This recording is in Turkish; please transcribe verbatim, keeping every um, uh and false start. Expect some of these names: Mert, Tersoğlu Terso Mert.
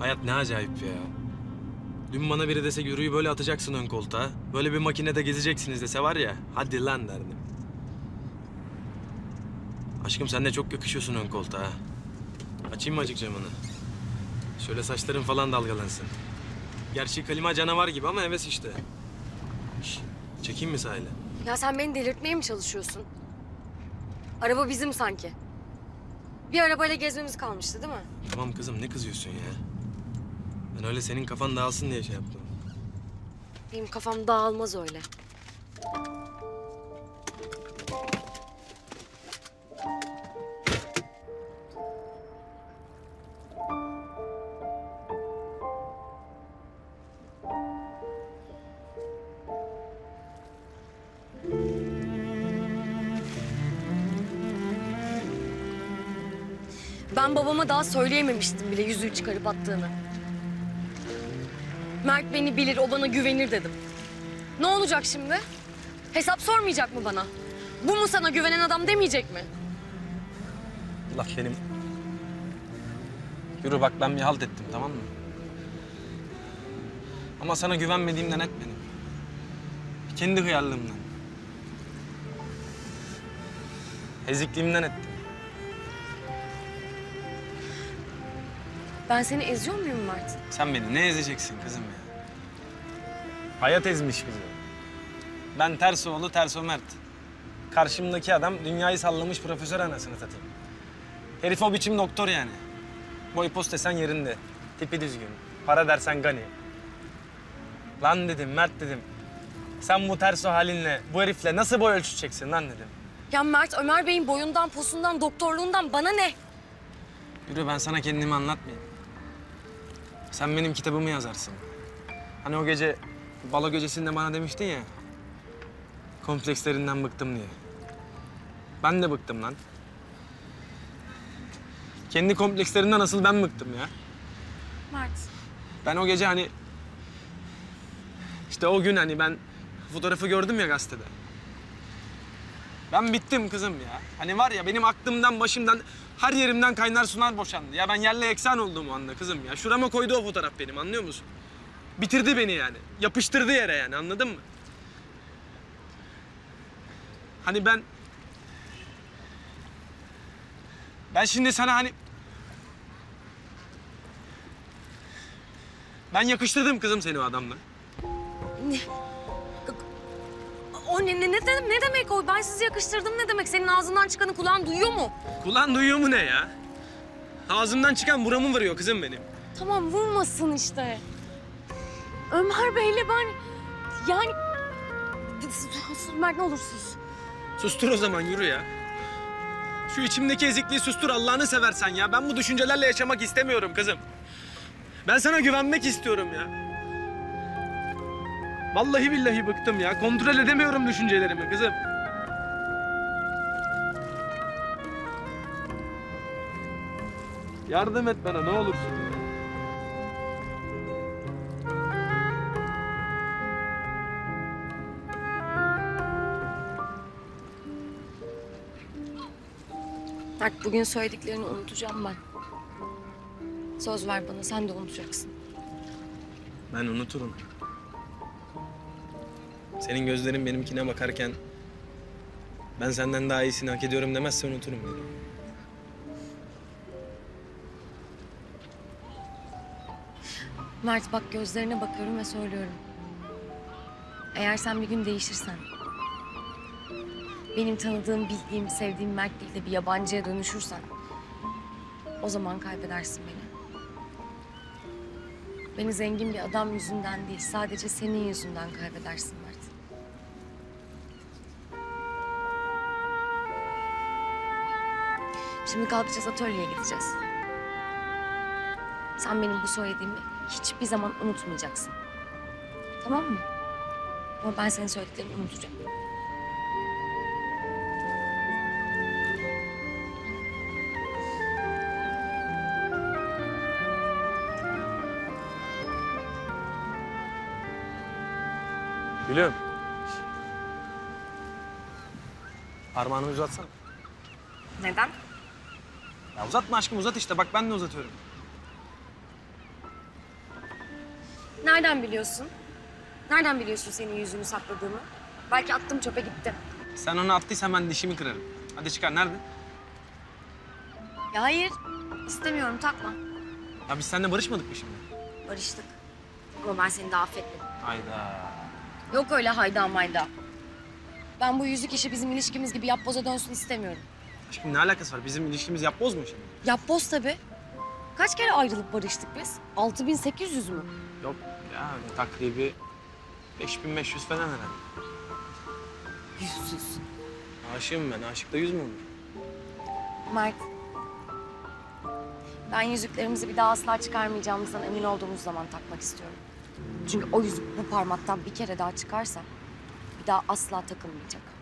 Hayat ne acayip ya. Dün bana biri dese yürüyü böyle atacaksın ön koltuğa, böyle bir makinede gezeceksiniz dese var ya, hadi lan derdim. Aşkım sen de çok yakışıyorsun ön koltuğa. Açayım mı acık camını? Şöyle saçların falan dalgalansın. Gerçi klima canavar gibi ama heves işte. Şş, çekeyim mi sahile? Ya sen beni delirtmeye mi çalışıyorsun? Araba bizim sanki. Bir arabayla gezmemiz kalmıştı değil mi? Tamam kızım, ne kızıyorsun ya? Ben öyle senin kafan dağılsın diye şey yaptım. Benim kafam dağılmaz öyle. Ben babama daha söyleyememiştim bile yüzüğü çıkarıp attığını. Mert beni bilir, o bana güvenir dedim. Ne olacak şimdi? Hesap sormayacak mı bana? Bu mu sana güvenen adam demeyecek mi? Allah benim. Yürü bak, ben bir halt ettim, tamam mı? Ama sana güvenmediğimden etmedim. Kendi hıyarlığımdan. Ezikliğimden ettim. Ben seni eziyor muyum Mert? Sen beni ne ezeceksin kızım ya? Hayat ezmiş bizi. Ben Tersoğlu Terso Mert. Karşımdaki adam dünyayı sallamış profesör anasını satayım. Herif o biçim doktor yani. Boy post desen yerinde. Tipi düzgün. Para dersen gani. Lan dedim Mert dedim. Sen bu Terso halinle bu herifle nasıl boy ölçeceksin lan dedim. Ya Mert, Ömer Bey'in boyundan, posundan, doktorluğundan bana ne? Yürü, ben sana kendimi anlatmayayım. Sen benim kitabımı yazarsın. Hani o gece balo gecesinde bana demiştin ya, komplekslerinden bıktım diye. Ben de bıktım lan. Kendi komplekslerinden asıl ben bıktım ya. Mert. Ben o gece hani... işte o gün hani ben fotoğrafı gördüm ya gazetede. Ben bittim kızım ya. Hani var ya, benim aklımdan, başımdan, her yerimden kaynar sular boşandı. Ya ben yerle eksen oldum o anda kızım ya. Şurama koydu o fotoğraf benim, anlıyor musun? Bitirdi beni yani. Yapıştırdı yere yani, anladın mı? Hani ben... Ben şimdi sana hani... Ben yakıştırdım kızım seni o adamla. Ne? O ne, ne, ne, ne demek o? Ben sizi yakıştırdım ne demek? Senin ağzından çıkanı kulağın duyuyor mu? Kulağın duyuyor mu ne ya? Ağzımdan çıkan buramı vuruyor kızım benim. Tamam, vurmasın işte. Ömer Bey'le ben... Yani... Mert, ne olur sus. Sustur o zaman, yürü ya. Şu içimdeki ezikliği sustur Allah'ını seversen ya. Ben bu düşüncelerle yaşamak istemiyorum kızım. Ben sana güvenmek istiyorum ya. Vallahi billahi bıktım ya. Kontrol edemiyorum düşüncelerimi kızım. Yardım et bana ne olursun ya. Mert, bugün söylediklerini unutacağım ben. Söz ver bana, sen de unutacaksın. Ben unuturum. Senin gözlerin benimkine bakarken ben senden daha iyisini hak ediyorum demezse unuturum dedim. Mert bak, gözlerine bakıyorum ve söylüyorum. Eğer sen bir gün değişirsen, benim tanıdığım, bildiğim, sevdiğim Mert değil de bir yabancıya dönüşürsen, o zaman kaybedersin beni. Beni zengin bir adam yüzünden değil, sadece senin yüzünden kaybedersin Mert. Şimdi kalkacağız, atölyeye gideceğiz. Sen benim bu söylediğimi hiçbir zaman unutmayacaksın. Tamam mı? Ama ben senin söylediklerini unutacağım. Gülüm. Parmağını uzatsana. Neden? Ya uzatma aşkım, uzat işte. Bak ben de uzatıyorum. Nereden biliyorsun? Nereden biliyorsun senin yüzünü sakladığımı? Belki attım çöpe gitti. Sen onu attıysan ben dişimi kırarım. Hadi çıkar, nerede? Ya hayır, istemiyorum, takma. Ya biz seninle barışmadık mı şimdi? Barıştık. Ama ben seni daha affetmedim. Hayda. Yok öyle hayda mayda. Ben bu yüzük işi bizim ilişkimiz gibi yapboza dönsün istemiyorum. Aşkım ne alakası var? Bizim ilişkimiz yapboz mu şimdi? Yapboz tabii. Kaç kere ayrılıp barıştık biz? altı bin sekiz yüz mü? Yok ya, takribi beş bin beş yüz falan herhalde. Yüzsüz. Aşığım ben. Aşıkta yüz mü olur? Mert, ben yüzüklerimizi bir daha asla çıkarmayacağımızdan emin olduğumuz zaman takmak istiyorum. Çünkü o yüzük bu parmaktan bir kere daha çıkarsa bir daha asla takılmayacak.